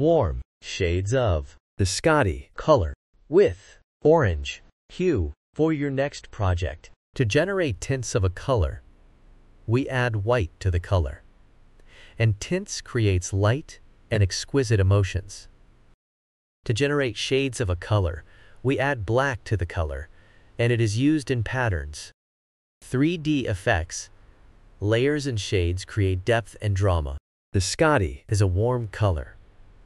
warm shades of biscotti color with orange hue for your next project. To generate tints of a color, we add white to the color. And tints creates light and exquisite emotions. To generate shades of a color, we add black to the color, and it is used in patterns. 3D effects, layers and shades create depth and drama. Biscotti is a warm color,